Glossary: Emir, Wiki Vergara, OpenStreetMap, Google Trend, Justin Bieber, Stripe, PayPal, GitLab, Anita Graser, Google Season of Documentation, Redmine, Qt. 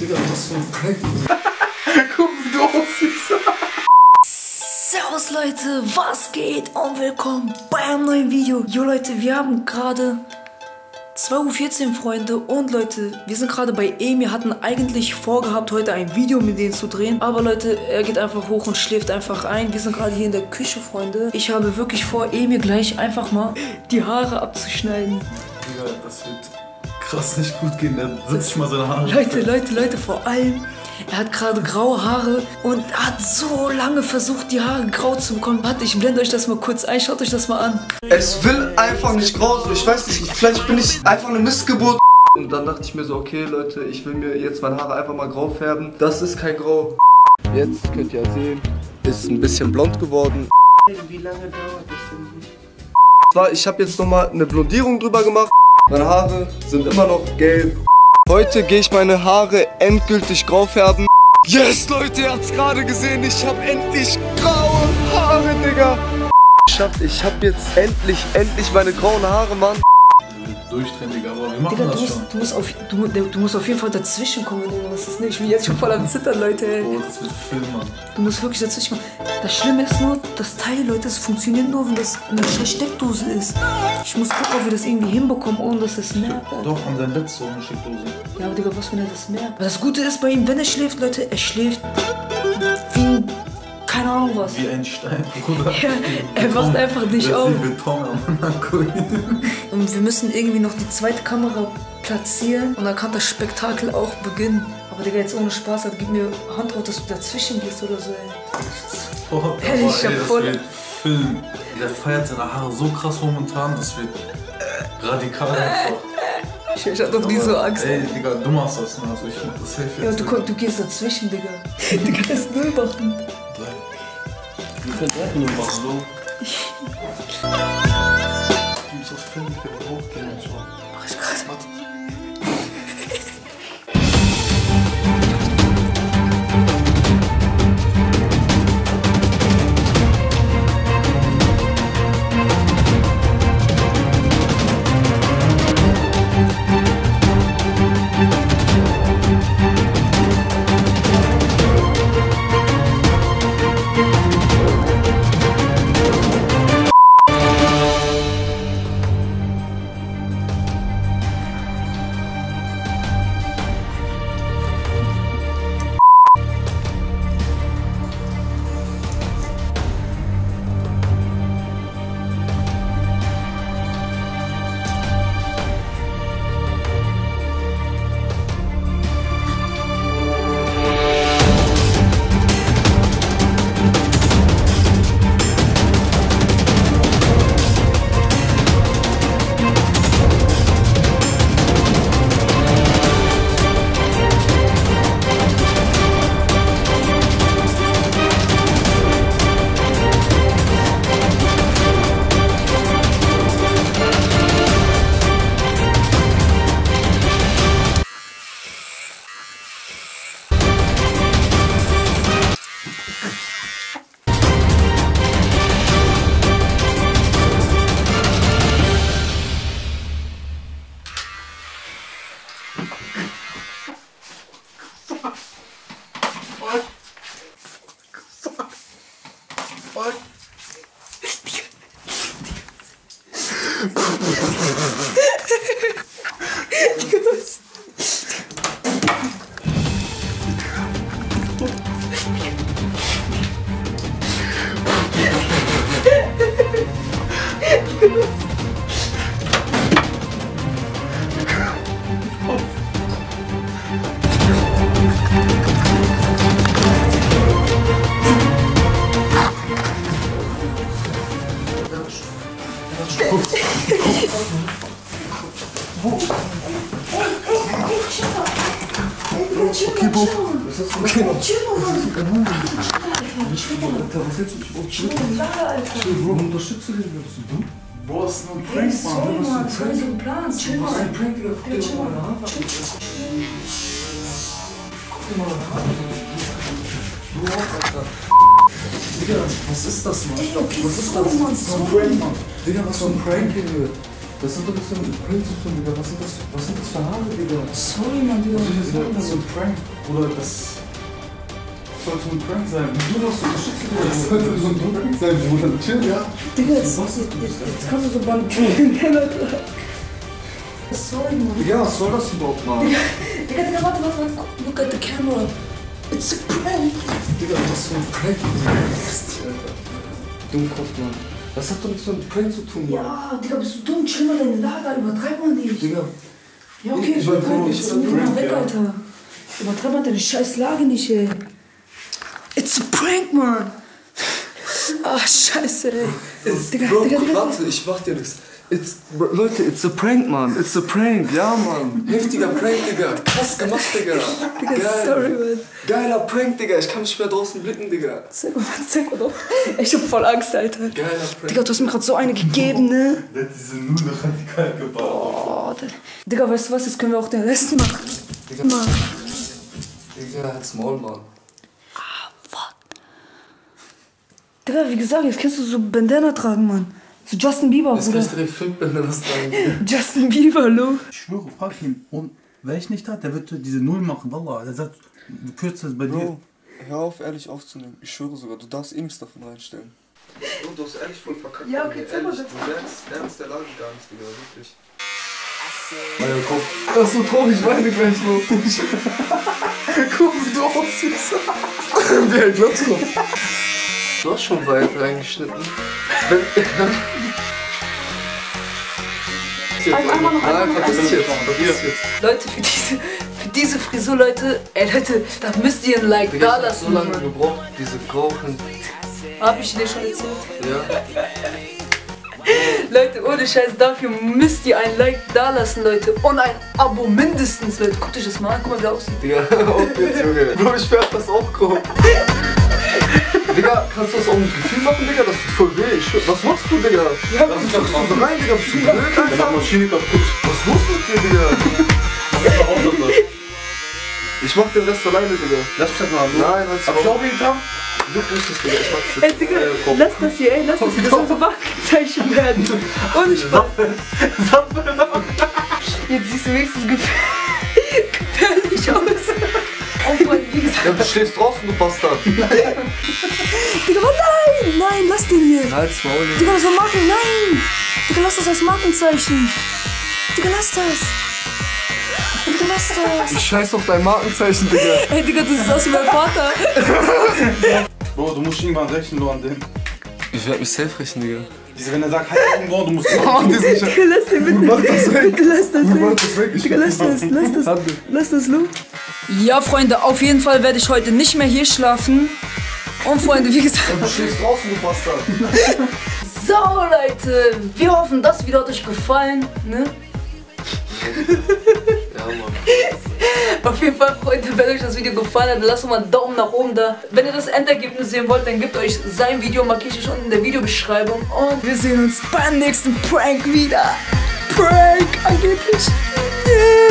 Digga, was für ein Kleid. Guck, wie doof ist das. Servus Leute, was geht und willkommen bei einem neuen Video. Jo Leute, wir haben gerade 2:14 Uhr, Freunde, und Leute, wir sind gerade bei Emi, hatten eigentlich vorgehabt, heute ein Video mit denen zu drehen, aber Leute, er geht einfach hoch und schläft einfach ein. Wir sind gerade hier in der Küche, Freunde. Ich habe wirklich vor, Emi gleich einfach mal die Haare abzuschneiden. Digga, das wird krass nicht gut gehen, dann sitze ich mal seine Haare. Leute, vor allem, er hat gerade graue Haare und hat so lange versucht, die Haare grau zu bekommen. Warte, ich blende euch das mal kurz ein, schaut euch das mal an. Es will einfach nicht grau, so ich weiß nicht, vielleicht bin ich einfach eine Missgeburt. Und dann dachte ich mir so, okay Leute, ich will mir jetzt meine Haare einfach mal grau färben. Das ist kein Grau. Jetzt könnt ihr sehen, ist ein bisschen blond geworden. Wie lange dauert das denn? Ich habe jetzt nochmal eine Blondierung drüber gemacht. Meine Haare sind immer noch gelb. Heute gehe ich meine Haare endgültig grau färben. Yes, Leute, ihr habt es gerade gesehen. Ich habe endlich graue Haare, Digga. Ich hab jetzt endlich meine grauen Haare, Mann. Durchdrehen, Digga, aber wir machen Digga, das schon. Du musst auf jeden Fall dazwischen kommen, Digga. Das ist nicht. Ich bin jetzt schon voll am Zittern, Leute. Oh, das wird Film, Mann. Du musst wirklich dazwischen kommen. Das Schlimme ist nur, das Teil, Leute, das funktioniert nur, wenn das eine Steckdose ist. Ich muss gucken, ob wir das irgendwie hinbekommen, ohne dass es merkt. Doch, an seinem Bett so eine Steckdose. Ja, aber Digga, was, wenn er das merkt? Aber das Gute ist bei ihm, wenn er schläft, Leute, er schläft wie ein... keine Ahnung was. Wie ein Stein, Bruder. Ja, er wacht einfach nicht auf. Beton am und wir müssen irgendwie noch die zweite Kamera platzieren und dann kann das Spektakel auch beginnen. Aber Digga, jetzt ohne Spaß, gib mir Handhaut, dass du dazwischen gehst oder so, ey. Oh, ey, ich hab voll... Film. Der feiert seine Haare so krass momentan, das wird radikal einfach. Ich hab doch nie so Angst. Ey, Digga, du machst das, ne? Also ich mach das safe jetzt. Ja, du gehst dazwischen, Digga. Digga, das ist null machen. Du kannst einfach nur machen, so. Du musst das Film mit dem Hoch gehen, Mann. Mach ich krass, Mann. Okay, noch. Was hältst du? Warum unterstützt du den jetzt? Boah, das ist nur ein Prank, Mann. Du hast einen Plan. Chill mal. Guck dir mal an. Boah, Alter. Digga, was ist das, Mann? Was ist das? So ein Prank, Mann. Digga, was für ein Prank hier? Das sind doch so Prinzipien, Digga. Was sind das für Haare, Digga? Sorry, Mann, Digga. Das ist so ein Prank, Bruder. Das sollte so ein Prank sein. Du darfst so geschützt werden. Das sollte so ein Prank sein, Bruder. Chill, ja? Digga, jetzt kannst du so beim Prank. Sorry, Mann. Digga, was soll das überhaupt machen? Digga, warte. Look at the camera. It's a prank. Digga, das ist so ein Prank. Dummkopf, Mann. Das hat doch nichts mit Prank zu tun, Mann. Ja, Digga, bist du dumm? Chill mal deine Lager, übertreib mal nicht. Digga. Ja, okay, ich bin weg, Alter. Übertreib mal deine scheiß Lage nicht, ey. It's a prank, Mann. Ah, scheiße, ey. Digga, warte, ich mach dir nichts. Leute, it's a prank, Mann. It's a prank, ja, Mann. Heftiger Prank, Digga. Krass gemacht, Digga. Digga, geil. Sorry, Mann. Geiler Prank, Digga. Ich kann nicht mehr draußen blicken, Digga. Zeig mal doch. Ich hab voll Angst, Alter. Geiler Prank. Digga, du hast mir gerade so eine gegeben, ne? Der hat diese Nudel radikal gebaut. Oh, Digga, weißt du was? Jetzt können wir auch den Rest machen. Digga, Mann. Digga, halt's Maul, Mann. Ah, fuck. Digga, wie gesagt, jetzt kannst du so Bandana tragen, Mann. So Justin Bieber, Bruder. Das ist richtig fit, wenn du das sagst. Justin Bieber, hallo. Ich schwöre, frag ihn. Und wer ich nicht hat, der wird diese Null machen, Wallah. Der sagt, du kürzt das bei dir. Hör auf, ehrlich aufzunehmen. Ich schwöre sogar, du darfst eh nichts davon reinstellen. Und du hast ehrlich voll verkackt. Ja, okay, ehrlich, du lernst der Lage gar nichts, Digga, wirklich. Alter, komm. Das ist so traurig, ich weine gleich noch. Guck, wie du aussiehst. Wie ein Glotzkopf. Du hast schon weit reingeschnitten. Leute, für diese Frisur, Leute, ey Leute, da müsst ihr ein Like da lassen. Ich hab so lange gebraucht, diese Kochen. Hab ich dir schon erzählt? Ja. Leute, ohne Scheiß, dafür müsst ihr ein Like da lassen, Leute. Und ein Abo mindestens, Leute. Guckt euch das mal an, guck mal, wie aussieht. Digga, auf jetzt, Junge. Bro, ich werd das auch grob. Digga, kannst du das auch mit Gefühl machen, Digga? Das tut voll weh. Was machst du, Digga? Ja, was machst du rein, Digga? Bist du blöd, Alter? Dann hat Maschine kaputt. Was ist los mit dir, Digga? Ich mach den Rest alleine, Digga. Lass das mal, Digga. Nein, lass das mal. Aber ich glaube, jeden Tag. Du bist das, Digga. Ich mach's jetzt. Ey, Digga, lass das hier, ey. Lass das hier. Das soll so Markenzeichen werden. Ohne Spaß. Jetzt siehst du wenigstens gefährlich aus. Oh Mann, wie gesagt. Ja, du schläfst draußen, du Bastard. Nein. Digga, oh nein! Nein, lass den hier! Halt's Maul. Digga, das soll Marken, nein! Digga, lass das als Markenzeichen! Digga, lass das! Digga, lass das! Ich scheiß auf dein Markenzeichen, Digga! Ey, Digga, du siehst aus wie mein Vater! Bro, du musst irgendwann rechnen, du an den. Ich werd mich safe rechnen, Digga. Wenn er sagt, halt irgendwo, du musst... Oh, Digga, lass den bitte! Mach das weg! Bitte lass das weg! Digga, lass das, Lu! Ja, Freunde, auf jeden Fall werde ich heute nicht mehr hier schlafen. Und Freunde, wie gesagt... Und du schläfst draußen, du Bastard! So, Leute, wir hoffen, das Video hat euch gefallen, ne? Ja, Mann. Auf jeden Fall, Freunde, wenn euch das Video gefallen hat, dann lasst doch mal einen Daumen nach oben da. Wenn ihr das Endergebnis sehen wollt, dann gebt euch sein Video, markiere ich euch unten in der Videobeschreibung. Und wir sehen uns beim nächsten Prank wieder. Prank, angeblich. Yeah.